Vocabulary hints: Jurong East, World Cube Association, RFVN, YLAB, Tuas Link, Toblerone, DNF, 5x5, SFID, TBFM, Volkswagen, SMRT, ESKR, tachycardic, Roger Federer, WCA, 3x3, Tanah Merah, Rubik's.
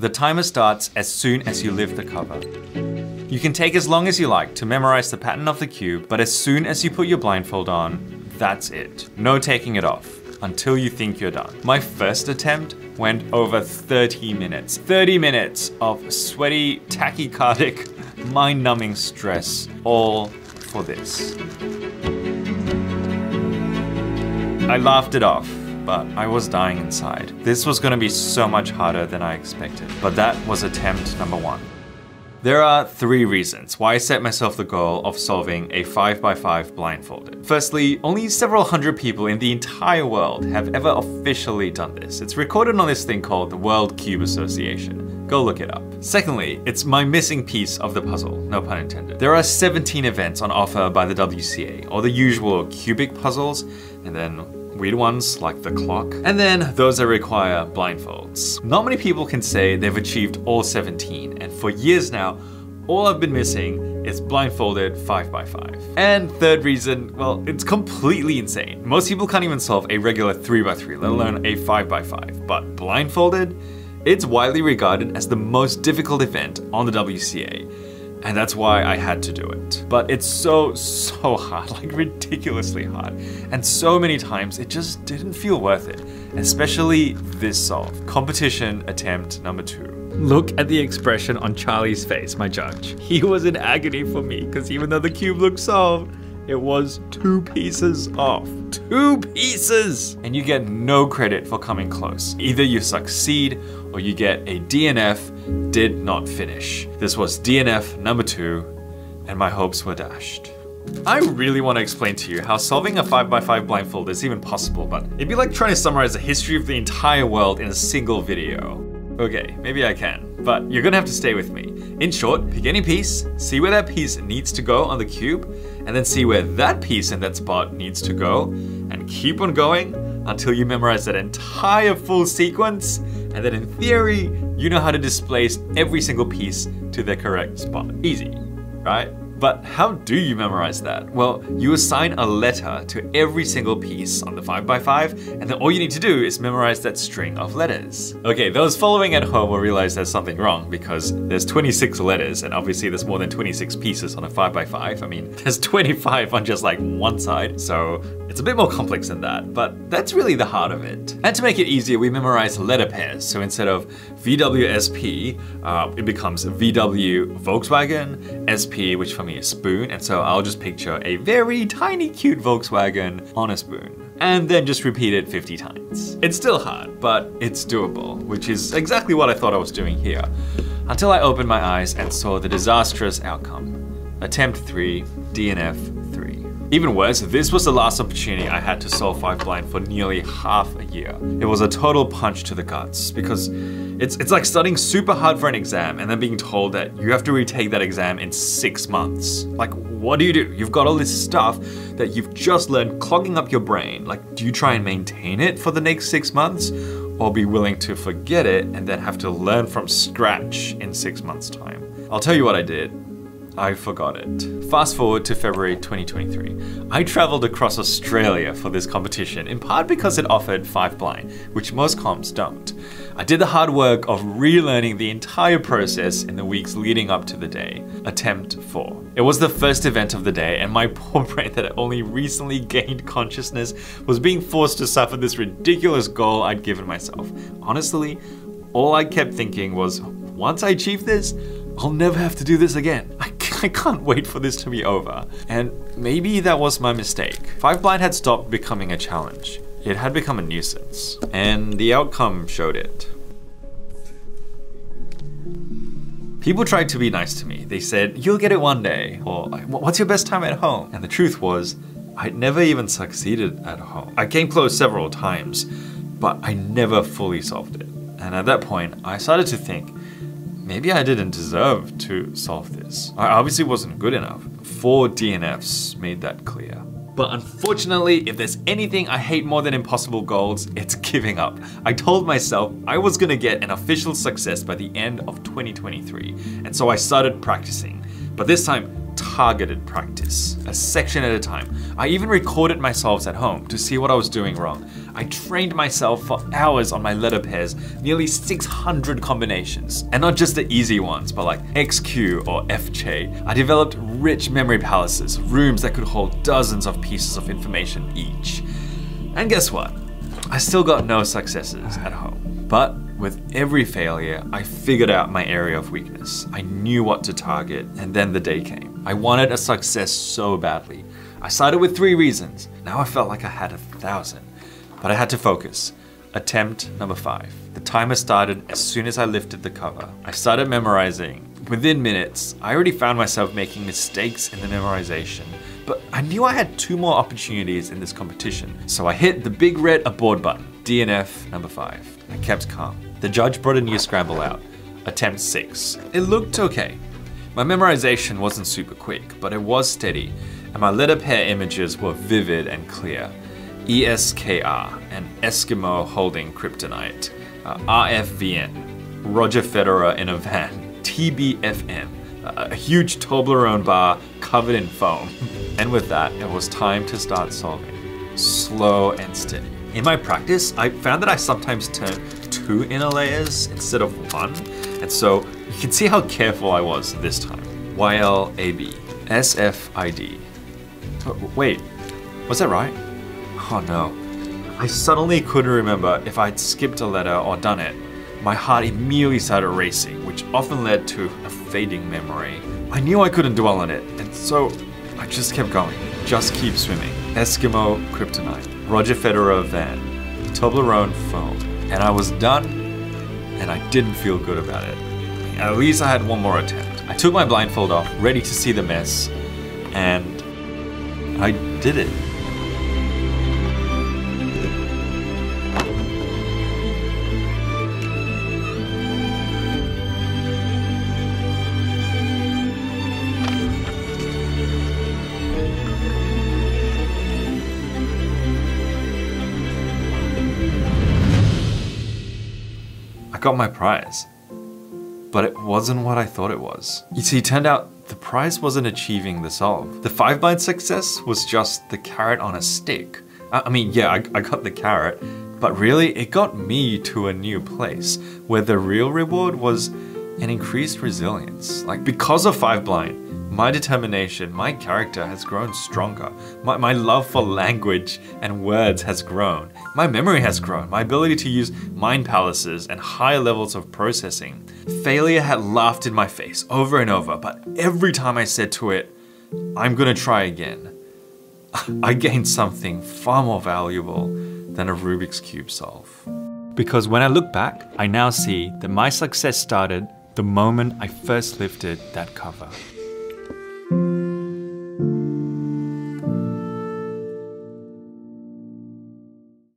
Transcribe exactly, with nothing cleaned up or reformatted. The timer starts as soon as you lift the cover. You can take as long as you like to memorize the pattern of the cube, but as soon as you put your blindfold on, that's it. No taking it off until you think you're done. My first attempt went over thirty minutes. thirty minutes of sweaty, tachycardic, mind-numbing stress, all for this. I laughed it off, but I was dying inside. This was gonna be so much harder than I expected, but that was attempt number one. There are three reasons why I set myself the goal of solving a five by five blindfolded. Firstly, only several hundred people in the entire world have ever officially done this. It's recorded on this thing called the World Cube Association. Go look it up. Secondly, it's my missing piece of the puzzle, no pun intended. There are seventeen events on offer by the W C A, or the usual cubic puzzles, and then weird ones like the clock, and then those that require blindfolds. Not many people can say they've achieved all seventeen, and for years now, all I've been missing is blindfolded five by five. And third reason, well, it's completely insane. Most people can't even solve a regular three by three, let alone a five by five, but blindfolded, it's widely regarded as the most difficult event on the W C A. And that's why I had to do it. But it's so, so hard, like ridiculously hard. And so many times it just didn't feel worth it, especially this solve. Competition attempt number two. Look at the expression on Charlie's face, my judge. He was in agony for me, because even though the cube looked solved, it was two pieces off. Two pieces! And you get no credit for coming close. Either you succeed or you get a D N F, did not finish. This was D N F number two, and my hopes were dashed. I really want to explain to you how solving a five by five blindfold is even possible, but it'd be like trying to summarize the history of the entire world in a single video. Okay, maybe I can, but you're gonna have to stay with me. In short, pick any piece, see where that piece needs to go on the cube, and then see where that piece in that spot needs to go, and keep on going until you memorize that entire full sequence, and then in theory, you know how to displace every single piece to their correct spot. Easy, right? But how do you memorize that? Well, you assign a letter to every single piece on the five by five, and then all you need to do is memorize that string of letters. Okay, those following at home will realize there's something wrong because there's twenty-six letters, and obviously there's more than twenty-six pieces on a five by five. I mean, there's twenty-five on just like one side, so it's a bit more complex than that, but that's really the heart of it. And to make it easier, we memorize letter pairs. So instead of V W S P, uh, it becomes V W Volkswagen, S P, which for me a spoon, and so I'll just picture a very tiny cute Volkswagen on a spoon and then just repeat it fifty times. It's still hard, but it's doable, which is exactly what I thought I was doing here until I opened my eyes and saw the disastrous outcome. Attempt three, D N F three. Even worse, this was the last opportunity I had to solve five blind for nearly half a year. It was a total punch to the guts because It's, it's like studying super hard for an exam and then being told that you have to retake that exam in six months. Like, what do you do? You've got all this stuff that you've just learned clogging up your brain. Like, do you try and maintain it for the next six months or be willing to forget it and then have to learn from scratch in six months' time? I'll tell you what I did. I forgot it. Fast forward to February twenty twenty-three. I traveled across Australia for this competition, in part because it offered five blind, which most comps don't. I did the hard work of relearning the entire process in the weeks leading up to the day. Attempt four. It was the first event of the day, and my poor brain that only recently gained consciousness was being forced to suffer this ridiculous goal I'd given myself. Honestly, all I kept thinking was, once I achieve this, I'll never have to do this again. I I can't wait for this to be over. And maybe that was my mistake. Five blind had stopped becoming a challenge. It had become a nuisance. And the outcome showed it. People tried to be nice to me. They said, you'll get it one day, or what's your best time at home? And the truth was, I'd never even succeeded at home. I came close several times, but I never fully solved it. And at that point, I started to think, maybe I didn't deserve to solve this. I obviously wasn't good enough. Four D N Fs made that clear. But unfortunately, if there's anything I hate more than impossible goals, it's giving up. I told myself I was gonna get an official success by the end of twenty twenty-three, and so I started practicing. But this time, targeted practice, a section at a time. I even recorded myself at home to see what I was doing wrong. I trained myself for hours on my letter pairs, nearly six hundred combinations. And not just the easy ones, but like X Q or F J. I developed rich memory palaces, rooms that could hold dozens of pieces of information each. And guess what? I still got no successes at home. But with every failure, I figured out my area of weakness. I knew what to target, and then the day came. I wanted a success so badly. I started with three reasons. Now I felt like I had a thousand. But I had to focus. Attempt number five. The timer started as soon as I lifted the cover. I started memorizing. Within minutes, I already found myself making mistakes in the memorization, but I knew I had two more opportunities in this competition, so I hit the big red abort button. D N F number five. I kept calm. The judge brought a new scramble out. Attempt six. It looked okay. My memorization wasn't super quick, but it was steady, and my letter pair images were vivid and clear. E S K R, an Eskimo holding kryptonite. Uh, R F V N, Roger Federer in a van. T B F M, a huge Toblerone bar covered in foam. And with that, it was time to start solving. Slow and steady. In my practice, I found that I sometimes turn two inner layers instead of one. And so you can see how careful I was this time. Y L A B, S F I D. Oh, wait, was that right? Oh no. I suddenly couldn't remember if I'd skipped a letter or done it. My heart immediately started racing, which often led to a fading memory. I knew I couldn't dwell on it, and so I just kept going. Just keep swimming. Eskimo kryptonite, Roger Federer van, Toblerone foam. And I was done, and I didn't feel good about it. At least I had one more attempt. I took my blindfold off, ready to see the mess, and I did it. I got my prize, but it wasn't what I thought it was. You see, it turned out the prize wasn't achieving the solve. The five blind success was just the carrot on a stick. I mean, yeah, I, I got the carrot, but really it got me to a new place where the real reward was an increased resilience. Like, because of five blind, my determination, my character has grown stronger. My, my love for language and words has grown. My memory has grown, my ability to use mind palaces and high levels of processing. Failure had laughed in my face over and over, but every time I said to it, I'm gonna try again, I gained something far more valuable than a Rubik's Cube solve. Because when I look back, I now see that my success started the moment I first lifted that cover.